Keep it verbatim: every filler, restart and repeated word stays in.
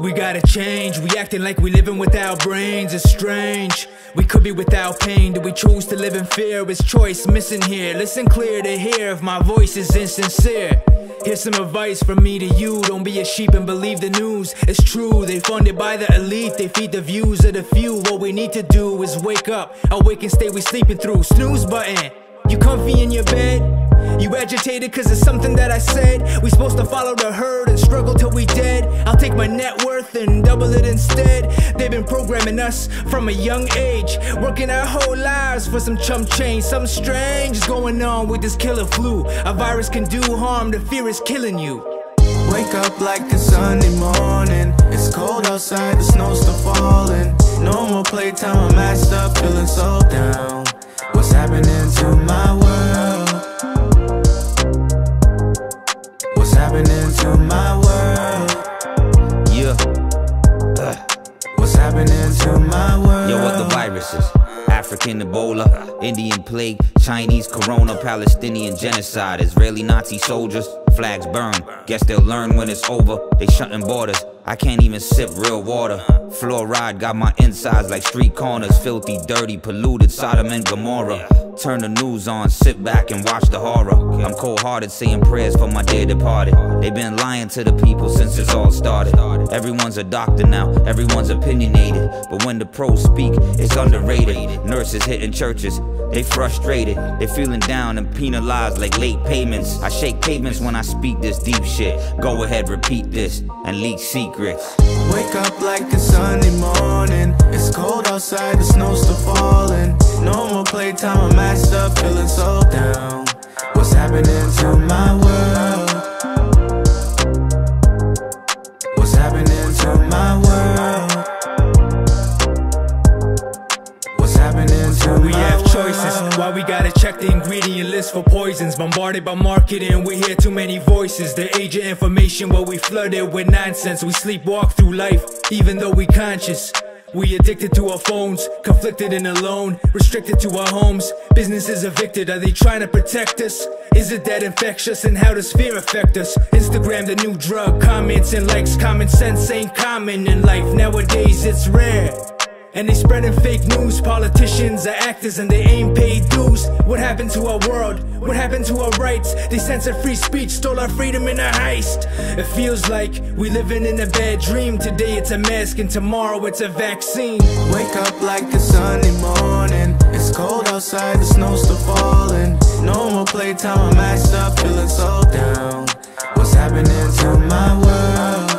We gotta change, we acting like we living without brains, it's strange. We could be without pain, do we choose to live in fear? It's choice missing here, listen clear to hear if my voice is insincere. Here's some advice from me to you, don't be a sheep and believe the news. It's true, they funded by the elite, they feed the views of the few. What we need to do is wake up, awake and stay we sleeping through. Snooze button, you comfy in your bed? You agitated cause it's something that I said. We supposed to follow the herd and struggle till we dead. I'll take my net worth and double it instead. They've been programming us from a young age, working our whole lives for some chump change. Something strange is going on with this killer flu. A virus can do harm, the fear is killing you. Wake up like it's Sunday morning. It's cold outside, the snow's still falling. No more playtime, I'm mashed up, feeling so down. What's happening to my world? Happening to my world, yeah. Uh. What's happening to my world? Yo, what the viruses? African Ebola, Indian plague, Chinese corona, Palestinian genocide, Israeli Nazi soldiers, flags burn. Guess they'll learn when it's over. They shutting borders. I can't even sip real water. Fluoride got my insides like street corners. Filthy, dirty, polluted, Sodom and Gomorrah. Turn the news on, sit back and watch the horror. I'm cold-hearted, saying prayers for my dear departed. They've been lying to the people since it's all started. Everyone's a doctor now, everyone's opinionated. But when the pros speak, it's underrated. Nurses hitting churches, they frustrated. They feeling down and penalized like late payments. I shake pavements when I speak this deep shit. Go ahead, repeat this, and leak secrets. Wake up like it's Sunday morning. It's cold outside, the snow's still falling. No more playtime, I'm mashed up, feeling so down. What's happening to my world? What's happening to my world? What's happening to my world? We have choices, why we gotta check the ingredient list for poisons. Bombarded by marketing, we hear too many voices. The age of information where we flooded with nonsense. We sleepwalk through life, even though we conscious. We addicted to our phones, conflicted and alone. Restricted to our homes, businesses evicted. Are they trying to protect us? Is it that infectious and how does fear affect us? Instagram the new drug, comments and likes. Common sense ain't common in life, nowadays it's rare. And they spreading fake news, politicians are actors and they ain't paid dues. What happened to our world? What happened to our rights? They censored free speech, stole our freedom in a heist. It feels like we living in a bad dream. Today it's a mask and tomorrow it's a vaccine. Wake up like it's Sunday morning. It's cold outside, the snow's still falling. No more playtime, I'm mashed up, feeling so down. What's happening to my world?